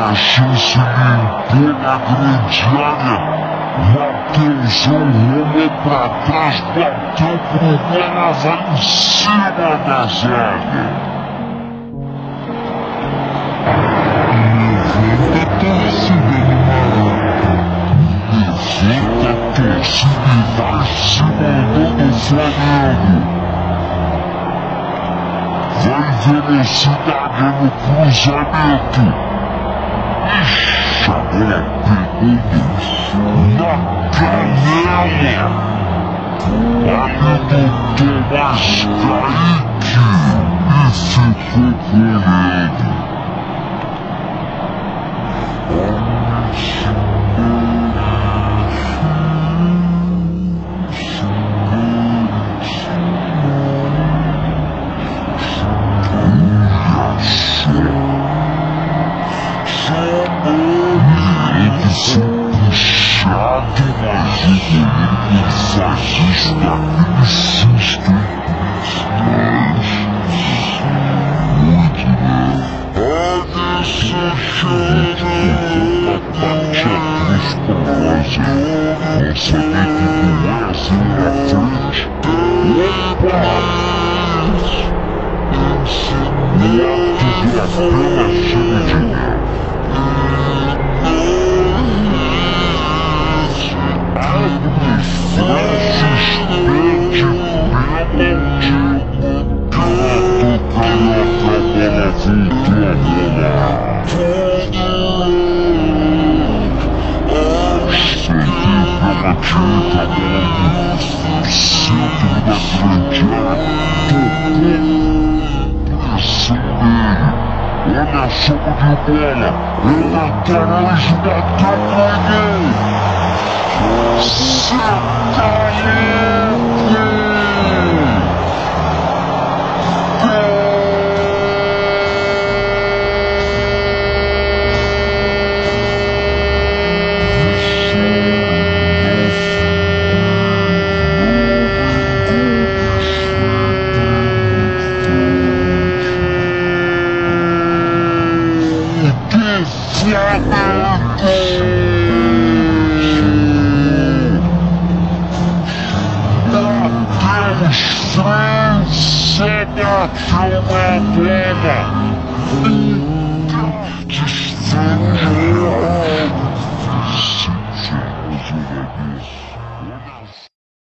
насильственные переградяне. Bateu o homem para trás, bateu pro Guanás em cima da zaga. Levanta a torcida do Maranhão. Levanta a torcida e vai se mandando o Flamengo. Vai velocidade no cruzamento. Ixi, agora pegou-me. Na canela, ali do Tony, Tomás Kaique, e ficou com ele. Olha só, ele chato, mas o goleiro que faz isso daqui me susta, hein? Muito bem. Olha essa chorada. A parte atriz para fazer. Você tem que pular assim na frente. Opa! O ato da cama chega de novo. Olha só que bola! Eu naquela esbateu pra ele! Senta França da Calma Bola.